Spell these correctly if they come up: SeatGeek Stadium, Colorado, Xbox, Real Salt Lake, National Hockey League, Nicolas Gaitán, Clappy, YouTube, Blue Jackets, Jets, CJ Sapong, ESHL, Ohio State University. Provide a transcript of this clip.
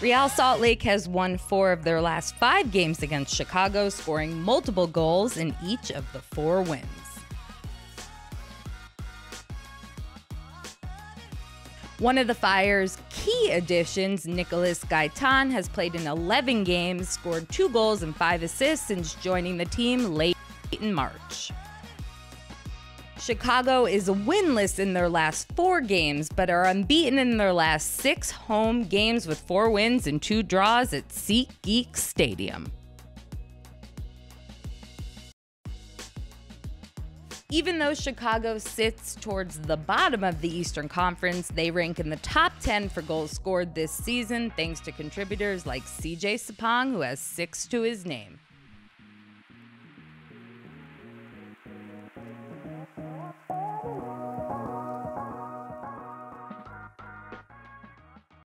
Real Salt Lake has won 4 of their last 5 games against Chicago, scoring multiple goals in each of the 4 wins. One of the Fire's key additions, Nicolas Gaitán, has played in 11 games, scored 2 goals and 5 assists since joining the team late in March. Chicago is winless in their last 4 games, but are unbeaten in their last 6 home games with 4 wins and 2 draws at SeatGeek Stadium. Even though Chicago sits towards the bottom of the Eastern Conference, they rank in the top 10 for goals scored this season, thanks to contributors like CJ Sapong, who has 6 to his name.